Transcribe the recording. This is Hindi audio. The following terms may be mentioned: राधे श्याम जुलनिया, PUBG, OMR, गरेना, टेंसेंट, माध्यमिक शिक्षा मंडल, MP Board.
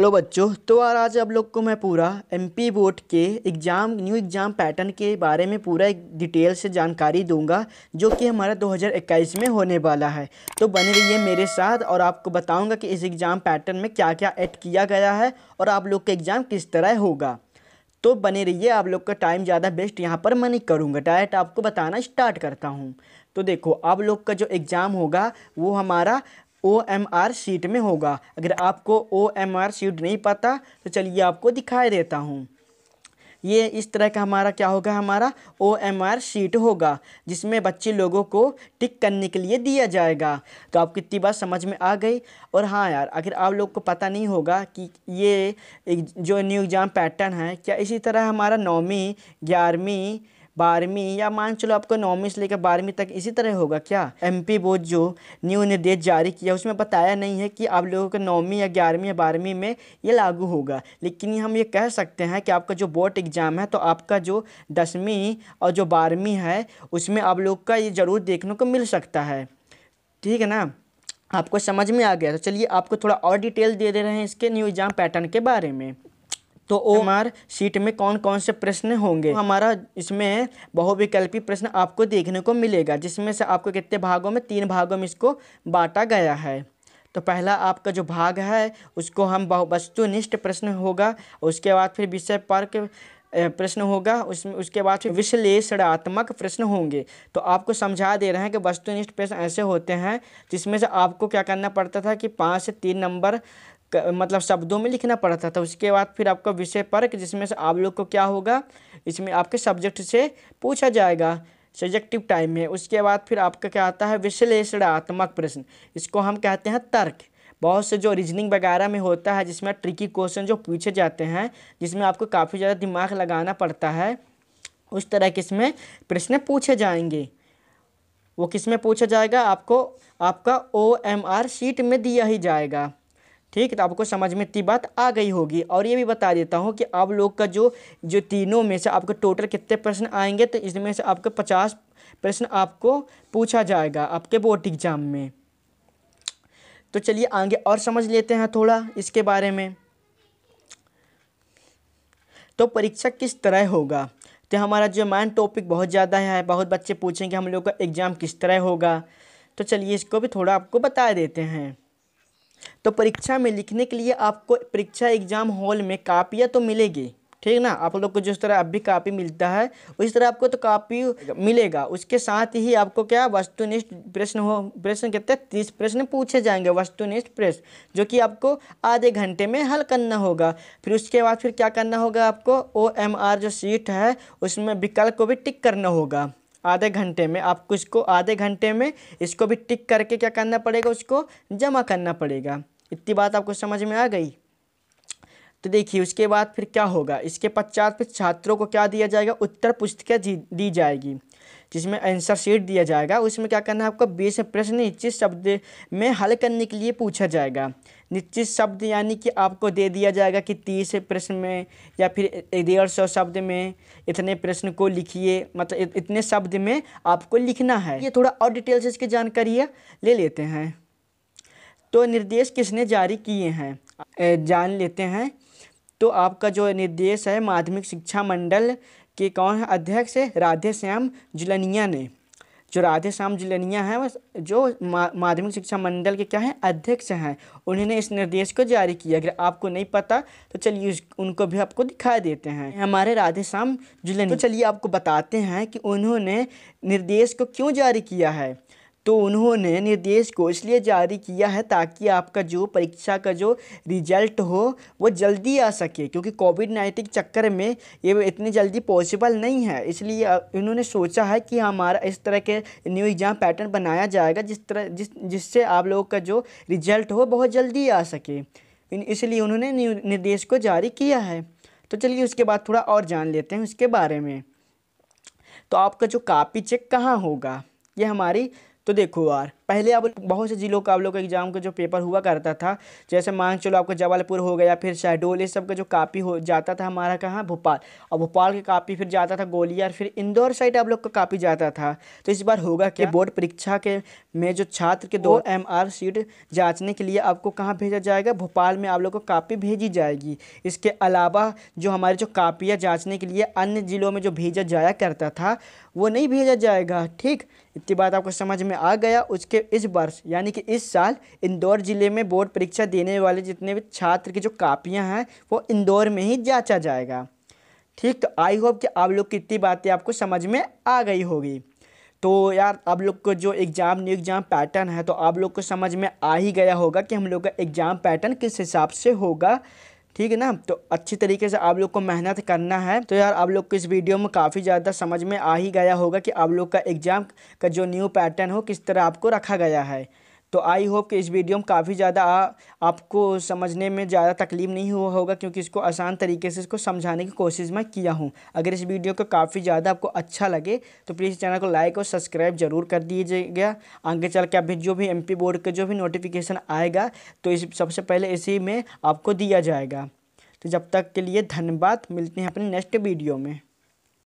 हेलो बच्चों, तो आज आप लोग को मैं पूरा एमपी बोर्ड के एग्ज़ाम न्यू एग्ज़ाम पैटर्न के बारे में पूरा एक डिटेल से जानकारी दूंगा जो कि हमारा 2021 में होने वाला है। तो बने रहिए मेरे साथ और आपको बताऊंगा कि इस एग्ज़ाम पैटर्न में क्या क्या ऐड किया गया है और आप लोग का एग्ज़ाम किस तरह होगा। तो बने रहिए, आप लोग का टाइम ज़्यादा वेस्ट यहाँ पर मैं नहीं करूँगा, डायरेक्ट आपको बताना स्टार्ट करता हूँ। तो देखो, आप लोग का जो एग्ज़ाम होगा वो हमारा OMR शीट में होगा। अगर आपको OMR शीट नहीं पता तो चलिए आपको दिखाई देता हूँ। ये इस तरह का हमारा क्या होगा, हमारा OMR शीट होगा जिसमें बच्चे लोगों को टिक करने के लिए दिया जाएगा। तो आपको कितनी बात समझ में आ गई। और हाँ यार, अगर आप लोग को पता नहीं होगा कि ये जो न्यू एग्ज़ाम पैटर्न है, क्या इसी तरह हमारा 9वीं 11वीं 12वीं या मान चलो आपको 9वीं से लेकर 12वीं तक इसी तरह होगा क्या। एमपी बोर्ड जो न्यू निर्देश जारी किया उसमें बताया नहीं है कि आप लोगों को 9वीं या 11वीं या 12वीं में ये लागू होगा, लेकिन हम ये कह सकते हैं कि आपका जो बोर्ड एग्ज़ाम है तो आपका जो 10वीं और जो 12वीं है उसमें आप लोग का ये ज़रूर देखने को मिल सकता है। ठीक है ना, आपको समझ में आ गया। तो चलिए आपको थोड़ा और डिटेल दे रहे हैं इसके न्यू एग्ज़ाम पैटर्न के बारे में। तो OMR शीट में कौन कौन से प्रश्न होंगे, हमारा इसमें बहुविकल्पी प्रश्न आपको देखने को मिलेगा जिसमें से आपको कितने भागों में, 3 भागों में इसको बांटा गया है। तो पहला आपका जो भाग है उसको हम वस्तुनिष्ठ प्रश्न होगा, उसके बाद फिर विषय पर प्रश्न होगा, उसमें उसके बाद फिर विश्लेषणात्मक प्रश्न होंगे। तो आपको समझा दे रहे हैं कि वस्तुनिष्ठ प्रश्न ऐसे होते हैं जिसमें से आपको क्या करना पड़ता था कि 5 से 3 नंबर मतलब शब्दों में लिखना पड़ता था। उसके बाद फिर आपका विषय पर जिसमें से आप लोग को क्या होगा, इसमें आपके सब्जेक्ट से पूछा जाएगा सब्जेक्टिव टाइम में। उसके बाद फिर आपका क्या आता है, विश्लेषणात्मक प्रश्न, इसको हम कहते हैं तर्क। बहुत से जो रीजनिंग वगैरह में होता है जिसमें ट्रिकी क्वेश्चन जो पूछे जाते हैं जिसमें आपको काफ़ी ज़्यादा दिमाग लगाना पड़ता है, उस तरह के इसमें प्रश्न पूछे जाएंगे। वो किस में पूछा जाएगा, आपको आपका OMR शीट में दिया ही जाएगा। ठीक है, तो आपको समझ में इतनी बात आ गई होगी। और ये भी बता देता हूँ कि आप लोग का जो तीनों में से आपको टोटल कितने प्रश्न आएंगे, तो इसमें से आपके 50 प्रश्न आपको पूछा जाएगा आपके बोर्ड एग्ज़ाम में। तो चलिए आगे और समझ लेते हैं थोड़ा इसके बारे में। तो परीक्षा किस तरह होगा, तो हमारा जो मेन टॉपिक बहुत ज़्यादा है, बहुत बच्चे पूछेंगे हम लोग का एग्ज़ाम किस तरह होगा। तो चलिए इसको भी थोड़ा आपको बता देते हैं। तो परीक्षा में लिखने के लिए आपको परीक्षा एग्ज़ाम हॉल में कापियाँ तो मिलेगी, ठीक ना। आप लोग को जिस तरह अब भी कापी मिलता है उस तरह आपको तो कापी मिलेगा। उसके साथ ही आपको क्या वस्तुनिष्ठ प्रश्न हो, प्रश्न कितने 30 प्रश्न पूछे जाएंगे वस्तुनिष्ठ प्रश्न, जो कि आपको आधे घंटे में हल करना होगा। फिर उसके बाद फिर क्या करना होगा, आपको OMR जो शीट है उसमें विकल्प को भी टिक करना होगा। आधे घंटे में आपको इसको आधे घंटे में इसको भी टिक करके क्या करना पड़ेगा, उसको जमा करना पड़ेगा। इतनी बात आपको समझ में आ गई। तो देखिए उसके बाद फिर क्या होगा, इसके पश्चात फिर छात्रों को क्या दिया जाएगा, उत्तर पुस्तिकें दी जाएगी जिसमें आंसर शीट दिया जाएगा। उसमें क्या करना है आपको, 20 प्रश्न निश्चित शब्द में हल करने के लिए पूछा जाएगा। निश्चित शब्द यानी कि आपको दे दिया जाएगा कि 30 प्रश्न में या फिर 150 शब्द में इतने प्रश्न को लिखिए, मतलब इतने शब्द में आपको लिखना है। ये थोड़ा और डिटेल से इसकी जानकारी ले लेते हैं। तो निर्देश किसने जारी किए हैं जान लेते हैं। तो आपका जो निर्देश है माध्यमिक शिक्षा मंडल के कौन है अध्यक्ष है, राधे श्याम जुलनिया ने। जो राधे श्याम जुलनिया हैं जो माध्यमिक शिक्षा मंडल के क्या हैं अध्यक्ष हैं, उन्होंने इस निर्देश को जारी किया। अगर आपको नहीं पता तो चलिए उनको भी आपको दिखा देते हैं, हमारे राधे श्याम जुलनिया। तो चलिए आपको बताते हैं कि उन्होंने निर्देश को क्यों जारी किया है। तो उन्होंने निर्देश को इसलिए जारी किया है ताकि आपका जो परीक्षा का जो रिजल्ट हो वो जल्दी आ सके, क्योंकि कोविड-19 के चक्कर में ये इतनी जल्दी पॉसिबल नहीं है। इसलिए उन्होंने सोचा है कि हमारा इस तरह के न्यू एग्ज़ाम पैटर्न बनाया जाएगा जिससे आप लोगों का जो रिजल्ट हो बहुत जल्दी आ सके, इसलिए उन्होंने निर्देश को जारी किया है। तो चलिए उसके बाद थोड़ा और जान लेते हैं उसके बारे में। तो आपका जो कापी चेक कहाँ होगा, ये हमारी तो देखो यार, पहले आप बहुत से जिलों का आप लोग एग्जाम का जो पेपर हुआ करता था, जैसे मान चलो आपका जबलपुर हो गया, फिर शहडोल, ये सब का जो कापी हो जाता था हमारा कहाँ, भोपाल, और भोपाल के कापी फिर जाता था गोलिया, और फिर इंदौर साइड आप लोग का कापी जाता था। तो इस बार होगा कि बोर्ड परीक्षा के में जो छात्र के 2 OMR सीट जाँचने के लिए आपको कहाँ भेजा जाएगा, भोपाल में आप लोग को कापी भेजी जाएगी। इसके अलावा जो हमारे जो कापियाँ जाँचने के लिए अन्य ज़िलों में जो भेजा जाया करता था वो नहीं भेजा जाएगा। ठीक, इतनी बात आपको समझ में आ गया। उसके इस वर्ष यानी कि इस साल इंदौर ज़िले में बोर्ड परीक्षा देने वाले जितने भी छात्र की जो कापियां हैं वो इंदौर में ही जांचा जाएगा। ठीक, तो आई होप कि आप लोग कितनी बातें आपको समझ में आ गई होगी। तो यार आप लोग को जो एग्ज़ाम न्यू एग्ज़ाम पैटर्न है तो आप लोग को समझ में आ ही गया होगा कि हम लोग का एग्ज़ाम पैटर्न किस हिसाब से होगा। ठीक है ना, तो अच्छी तरीके से आप लोग को मेहनत करना है। तो यार आप लोग को इस वीडियो में काफ़ी ज़्यादा समझ में आ ही गया होगा कि आप लोग का एग्ज़ाम का जो न्यू पैटर्न हो किस तरह आपको रखा गया है। तो आई होप कि इस वीडियो में काफ़ी ज़्यादा आपको समझने में ज़्यादा तकलीफ नहीं हुआ होगा, क्योंकि इसको आसान तरीके से इसको समझाने की कोशिश मैं किया हूँ। अगर इस वीडियो को काफ़ी ज़्यादा आपको अच्छा लगे तो प्लीज़ चैनल को लाइक और सब्सक्राइब जरूर कर दीजिएगा। आगे चल के अभी जो भी MP बोर्ड का जो भी नोटिफिकेशन आएगा तो इस सबसे पहले इसी में आपको दिया जाएगा। तो जब तक के लिए धन्यवाद, मिलते हैं अपने नेक्स्ट वीडियो में।